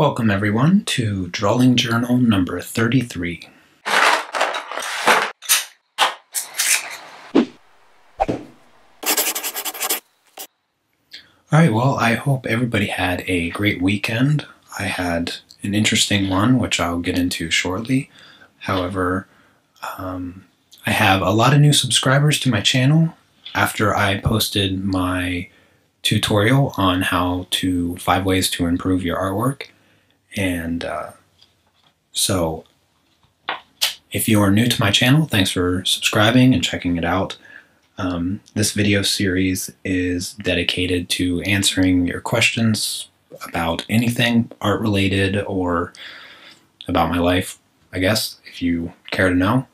Welcome everyone to Drawing Journal number 33. Alright, well I hope everybody had a great weekend. I had an interesting one, which I'll get into shortly. However, I have a lot of new subscribers to my channel after I posted my tutorial on how to 5 ways to improve your artwork. And so if you are new to my channel, thanks for subscribing and checking it out. This video series is dedicated to answering your questions about anything art related or about my life, I guess, if you care to know.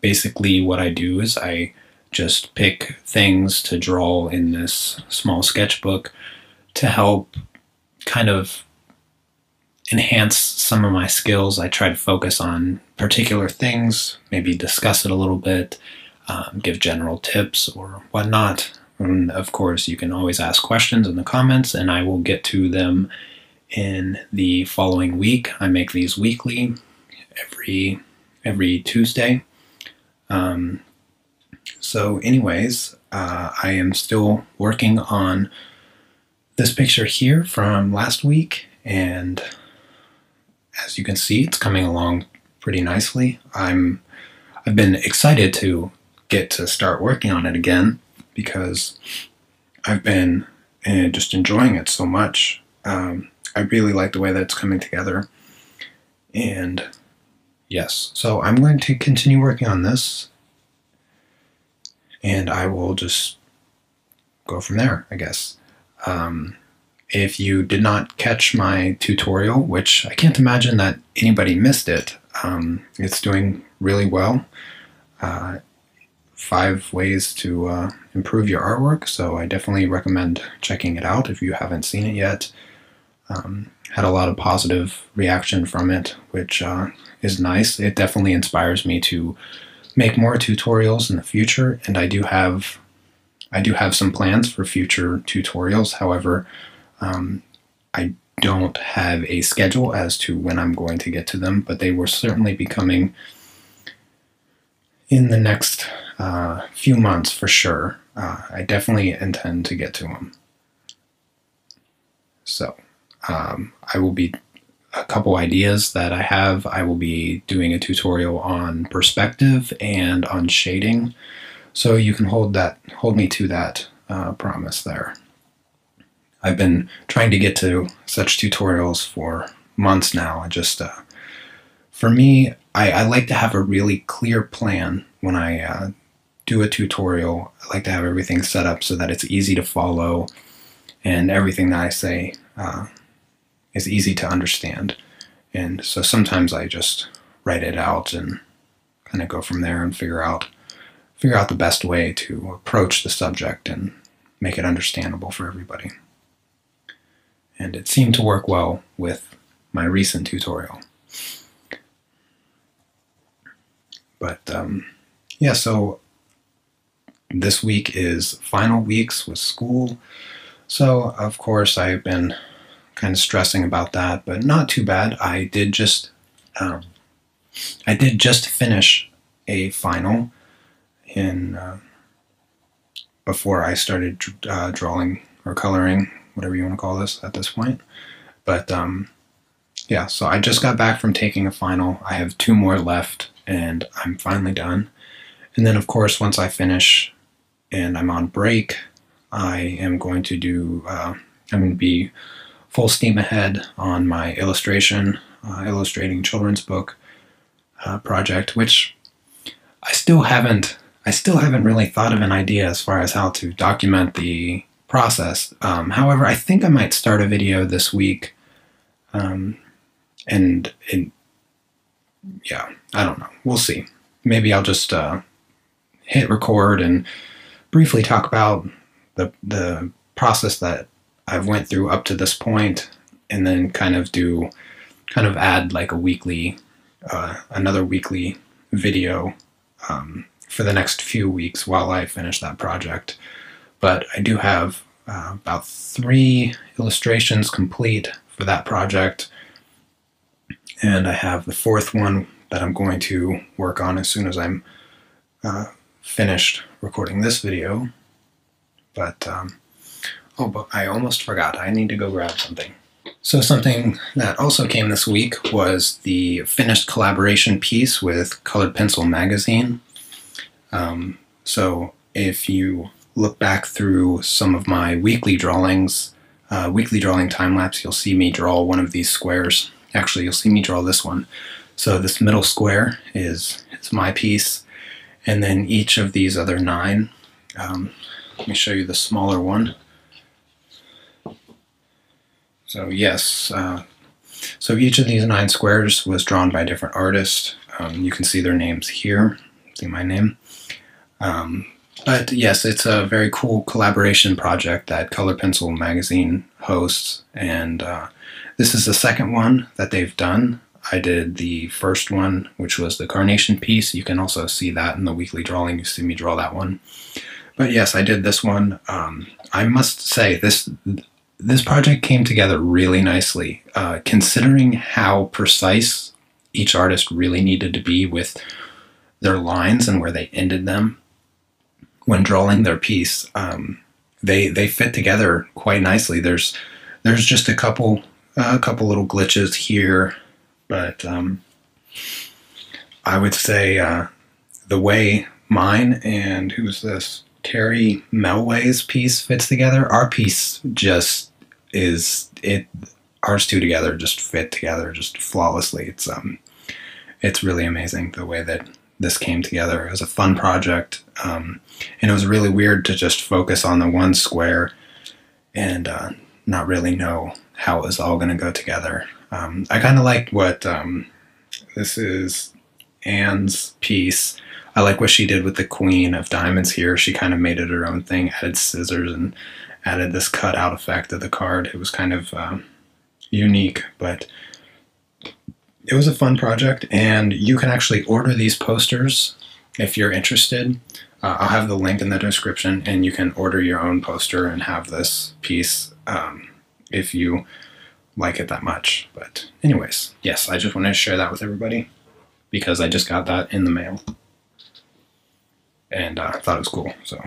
Basically what I do is I just pick things to draw in this small sketchbook to help kind of enhance some of my skills. I try to focus on particular things, maybe discuss it a little bit, give general tips or whatnot. And of course, you can always ask questions in the comments and I will get to them in the following week. I make these weekly, every Tuesday. So anyways, I am still working on this picture here from last week, and as you can see, it's coming along pretty nicely. I've been excited to get to start working on it again because I've been just enjoying it so much. I really like the way that it's coming together, and yes, so I'm going to continue working on this and I will just go from there, I guess. If you did not catch my tutorial, which I can't imagine that anybody missed it, it's doing really well. 5 ways to improve your artwork, so I definitely recommend checking it out if you haven't seen it yet. Had a lot of positive reaction from it, which is nice. It definitely inspires me to make more tutorials in the future, and I do have some plans for future tutorials. However, I don't have a schedule as to when I'm going to get to them, but they will certainly be coming in the next few months for sure. I definitely intend to get to them. So I will be a couple ideas that I have. I will be doing a tutorial on perspective and on shading, so you can hold me to that promise there. I've been trying to get to such tutorials for months now. I just, for me, I like to have a really clear plan when I do a tutorial. I like to have everything set up so that it's easy to follow and everything that I say is easy to understand. And so sometimes I just write it out and kind of go from there and figure out the best way to approach the subject and make it understandable for everybody. And it seemed to work well with my recent tutorial. But yeah, so this week is final weeks with school. So of course I've been kind of stressing about that, but not too bad. I did just finish a final in before I started drawing or coloring, whatever you want to call this at this point. But yeah, so I just got back from taking a final. I have 2 more left and I'm finally done. And then of course once I finish and I'm on break, I am going to do I'm going to be full steam ahead on my illustrating children's book project, which I still haven't really thought of an idea as far as how to document the process. However, I think I might start a video this week, and yeah, I don't know. We'll see. Maybe I'll just hit record and briefly talk about the process that I've went through up to this point, and then kind of add like a weekly, another weekly video for the next few weeks while I finish that project. But I do have about 3 illustrations complete for that project, and I have the 4th one that I'm going to work on as soon as I'm finished recording this video. But oh, but I almost forgot, I need to go grab something. So something that also came this week was the finished collaboration piece with Colored Pencil Magazine. So if you look back through some of my weekly drawings, weekly drawing time-lapse, you'll see me draw one of these squares. Actually, you'll see me draw this one. So this middle square is my piece, and then each of these other 9. Let me show you the smaller one. So yes, so each of these 9 squares was drawn by a different artist. You can see their names here, see my name. But yes, it's a very cool collaboration project that Colored Pencil Magazine hosts, and this is the 2nd one that they've done. I did the 1st one, which was the carnation piece. You can also see that in the weekly drawing. You see me draw that one. But yes, I did this one. I must say, this project came together really nicely, considering how precise each artist really needed to be with their lines and where they ended them when drawing their piece. They fit together quite nicely. There's just a couple little glitches here, but I would say the way mine and who's this, Terry Melway's piece fits together, our piece just is it. Ours two together just fit together just flawlessly. It's really amazing the way that this came together. It was a fun project, and it was really weird to just focus on the one square and not really know how it was all going to go together. I kind of liked what this is Anne's piece. I like what she did with the Queen of Diamonds here. She kind of made it her own thing, added scissors, and added this cutout effect of the card. It was kind of unique, but it was a fun project, and you can actually order these posters if you're interested. I'll have the link in the description, and you can order your own poster and have this piece if you like it that much. But anyways, yes, I just wanted to share that with everybody because I just got that in the mail. And I thought it was cool. So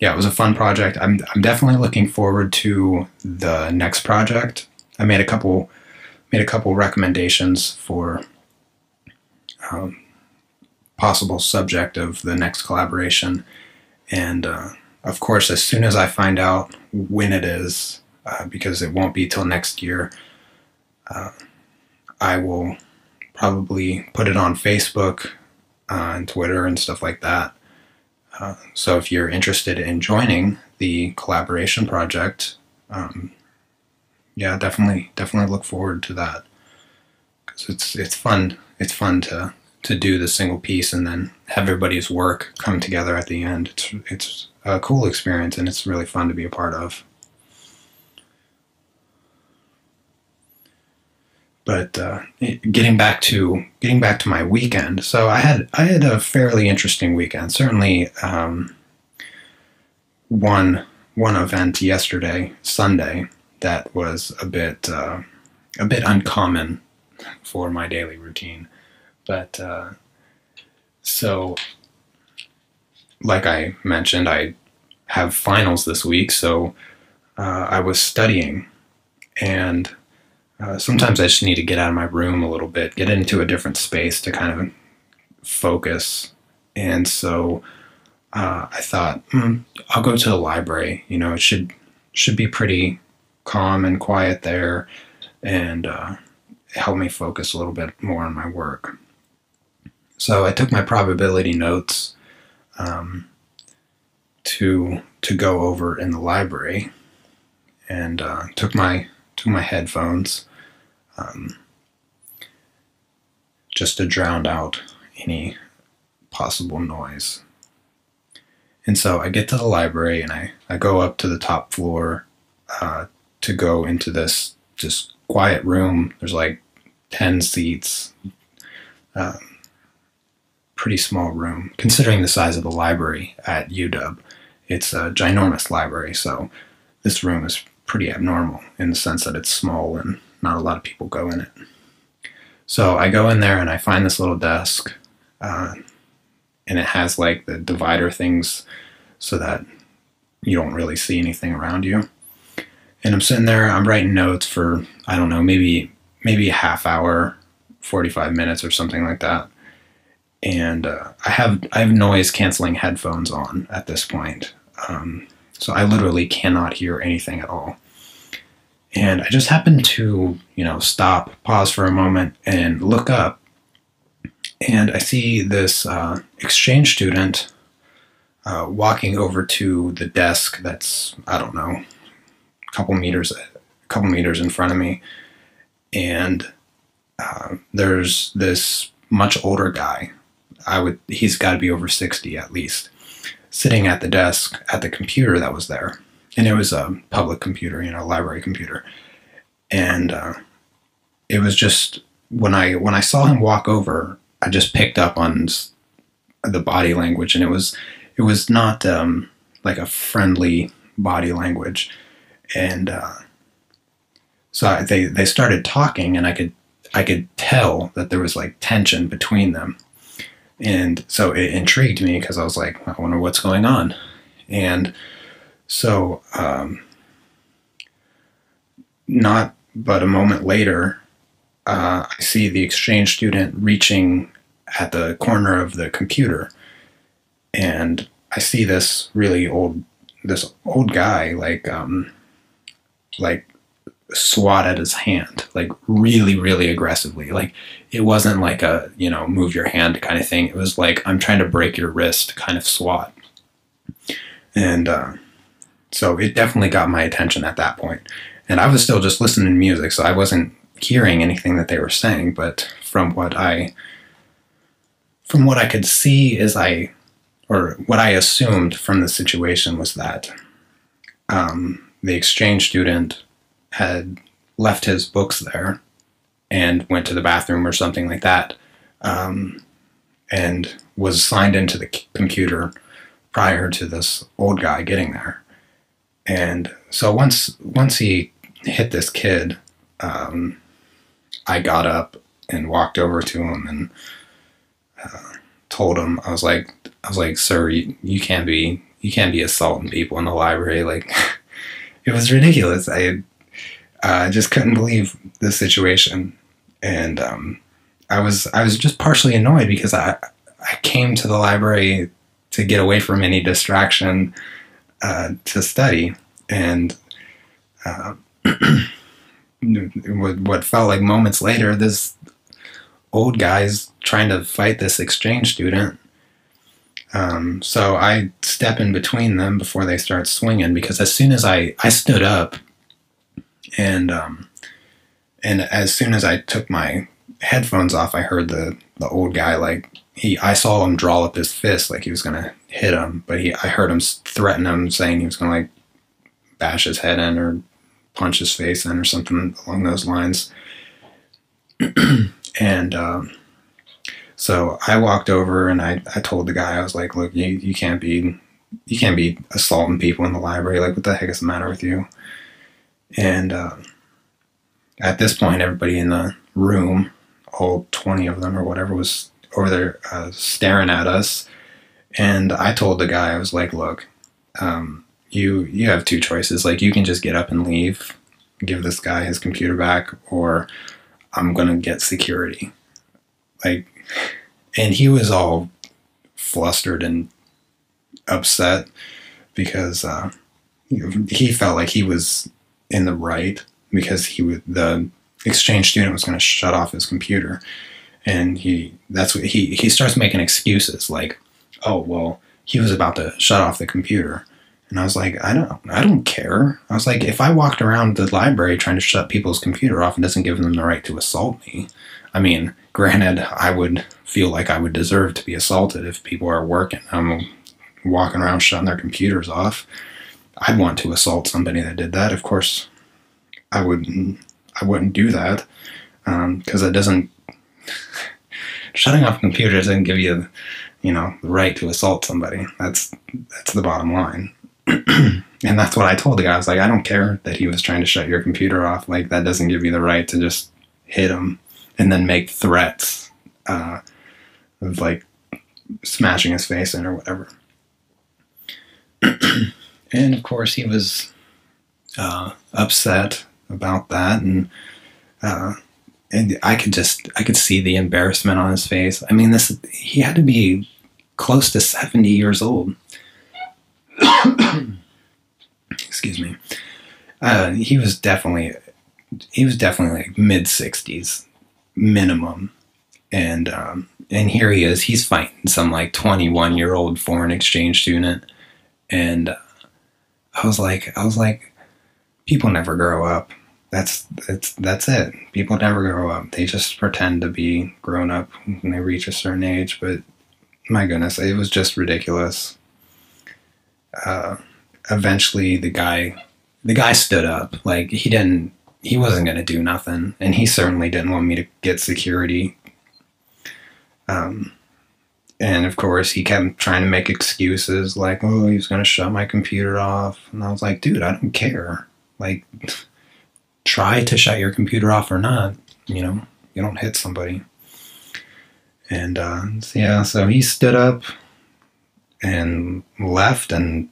yeah, it was a fun project. I'm definitely looking forward to the next project. I made a couple recommendations for possible subject of the next collaboration, and of course, as soon as I find out when it is, because it won't be till next year, I will probably put it on Facebook and Twitter and stuff like that. So if you're interested in joining the collaboration project, yeah, definitely look forward to that, because it's fun. It's fun to do the single piece and then have everybody's work come together at the end. It's a cool experience, and it's really fun to be a part of. But getting back to my weekend, so I had a fairly interesting weekend. Certainly, one event yesterday, Sunday, that was a bit uncommon for my daily routine. But so, like I mentioned, I have finals this week, so I was studying, and sometimes I just need to get out of my room a little bit, get into a different space to kind of focus. And so I thought, I'll go to the library. You know, it should be pretty calm and quiet there, and help me focus a little bit more on my work. So I took my probability notes to go over in the library, and took my headphones just to drown out any possible noise. And so I get to the library, and I go up to the top floor to go into this just quiet room. There's like 10 seats, pretty small room. Considering the size of the library at UW, It's a ginormous library, so this room is pretty abnormal in the sense that it's small and not a lot of people go in it. So I go in there and I find this little desk, and it has like the divider things so that you don't really see anything around you. And I'm sitting there, I'm writing notes for, I don't know, maybe a half hour, 45 minutes or something like that. And I have noise canceling headphones on at this point. So I literally cannot hear anything at all. And I just happened to, you know, stop, pause for a moment, and look up. And I see this exchange student walking over to the desk that's, I don't know, a couple meters in front of me. And there's this much older guy. He's got to be over 60 at least, sitting at the desk at the computer that was there. And it was a public computer, you know, library computer. And it was just, when I saw him walk over, I just picked up on the body language, and it was not like a friendly body language. And so they started talking, and I could tell that there was like tension between them. And so it intrigued me because I was like, I wonder what's going on. And so not but a moment later, I see the exchange student reaching at the corner of the computer, and I see this old guy like swat at his hand, like really aggressively. Like, it wasn't like a, you know, move your hand kind of thing. It was like, I'm trying to break your wrist kind of swat. And so it definitely got my attention at that point. And I was still just listening to music, so I wasn't hearing anything that they were saying, but from what I could see what I assumed from the situation was that the exchange student had left his books there and went to the bathroom or something like that, and was signed into the computer prior to this old guy getting there. And so once he hit this kid, I got up and walked over to him and told him, I was like, sir, you can't be assaulting people in the library. Like, it was ridiculous. I just couldn't believe the situation. And I was just partially annoyed because I came to the library to get away from any distraction to study, and what felt like moments later, this old guy's trying to fight this exchange student. So I step in between them before they start swinging, because as soon as I stood up, and as soon as I took my headphones off, I heard the old guy, like, I saw him draw up his fist like he was gonna hit him, but I heard him threaten him, saying he was gonna, like, bash his head in or punch his face in or something along those lines. And so I walked over and I told the guy, I was like, look, you can't be assaulting people in the library. Like, what the heck is the matter with you? And at this point, everybody in the room, all 20 of them or whatever, was over there staring at us. And I told the guy, I was like, look, you have two choices. Like, you can just get up and leave, give this guy his computer back, or I'm going to get security. Like, and he was all flustered and upset because he felt like he was in the right, because the exchange student was going to shut off his computer. And he starts making excuses like, oh, well, he was about to shut off the computer. And I was like, I don't care. I was like, if I walked around the library trying to shut people's computer off, and doesn't give them the right to assault me. I mean, granted, I would feel like I would deserve to be assaulted if people are working. I'm walking around shutting their computers off. I'd want to assault somebody that did that. Of course, I wouldn't do that, because it doesn't. Shutting off computers doesn't give you, you know, the right to assault somebody. That's the bottom line. And that's what I told the guy. I was like, I don't care that he was trying to shut your computer off. Like, that doesn't give you the right to just hit him and then make threats of, like, smashing his face in or whatever. And, of course, he was upset about that. And I could see the embarrassment on his face. I mean, he had to be close to 70 years old. Excuse me. He was definitely like mid-60s minimum, and here he is. He's fighting some like 21-year-old foreign exchange student, and I was like, people never grow up. That's it. People never grow up. They just pretend to be grown up when they reach a certain age. But my goodness, it was just ridiculous. Eventually the guy stood up. Like, he wasn't going to do nothing, and he certainly didn't want me to get security. And of course he kept trying to make excuses like, oh, he was going to shut my computer off. And I was like, dude, I don't care. Like, try to shut your computer off or not, you know, you don't hit somebody. And, yeah, so he stood up and left, and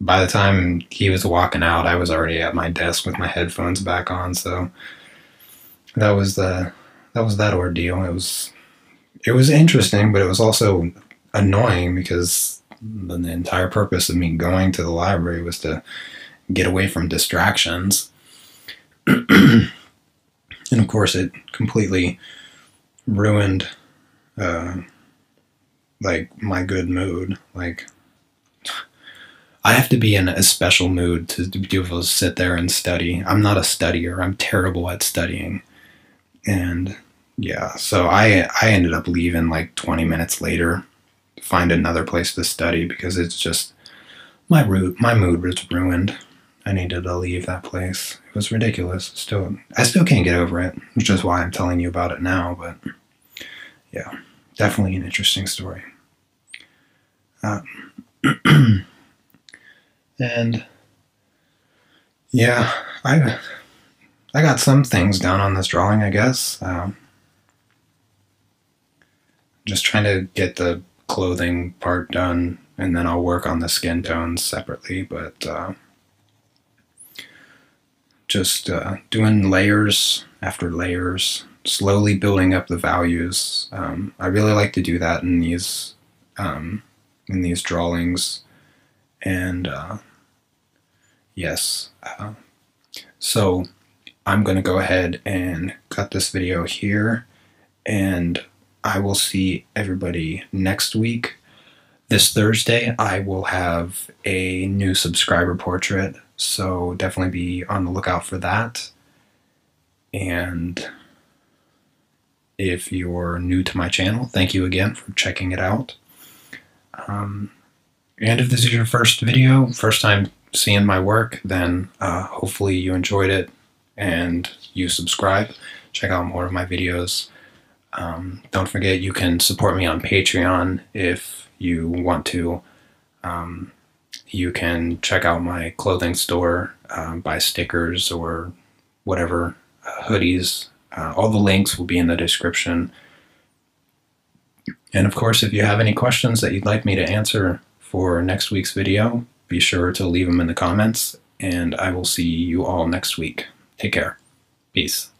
by the time he was walking out, I was already at my desk with my headphones back on. So that was that ordeal. It was interesting, but it was also annoying, because the entire purpose of me going to the library was to get away from distractions. And of course, it completely ruined like my good mood. Like, I have to be in a special mood to be able to sit there and study. I'm not a studier. I'm terrible at studying. And yeah, so I ended up leaving like 20 minutes later to find another place to study, because it's just my mood was ruined. I needed to leave that place. It was ridiculous. I still can't get over it, which is why I'm telling you about it now. But yeah, definitely an interesting story. And yeah, I got some things done on this drawing, I guess. Just trying to get the clothing part done, and then I'll work on the skin tones separately. But just doing layers after layers, slowly building up the values. I really like to do that in these drawings. And yes, so I'm going to go ahead and cut this video here, and I will see everybody next week. This Thursday, I will have a new subscriber portrait, so definitely be on the lookout for that. And if you're new to my channel, thank you again for checking it out. And if this is your first video, first time seeing my work, then hopefully you enjoyed it and you subscribe. Check out more of my videos. Don't forget, you can support me on Patreon if you want to. You can check out my clothing store, buy stickers or whatever, hoodies. All the links will be in the description. And of course, if you have any questions that you'd like me to answer for next week's video, be sure to leave them in the comments, and I will see you all next week. Take care. Peace.